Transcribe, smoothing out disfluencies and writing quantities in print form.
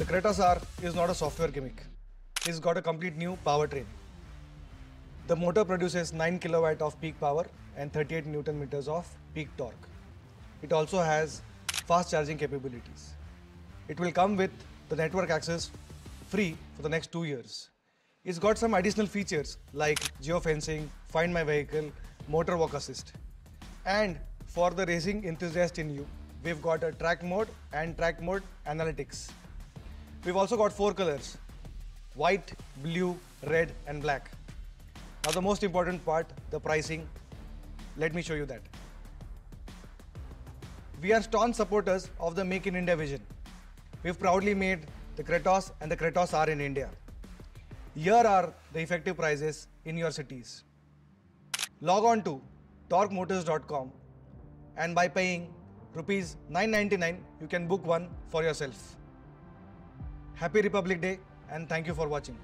The Kratos R is not a software gimmick. It's got a complete new powertrain. The motor produces 9 kW of peak power and 38 Nm of peak torque. It also has fast charging capabilities. It will come with the network access free for the next 2 years. It's got some additional features like geofencing, find my vehicle, motor walk assist. And for the racing enthusiast in you, we've got a track mode and track mode analytics. We've also got 4 colors: white, blue, red and black. Now the most important part, the pricing. Let me show you that. We are staunch supporters of the Make in India vision. We've proudly made the Kratos and the Kratos R in India. Here are the effective prices in your cities. Log on to torkmotors.com and by paying ₹999, you can book one for yourself. Happy Republic Day and thank you for watching.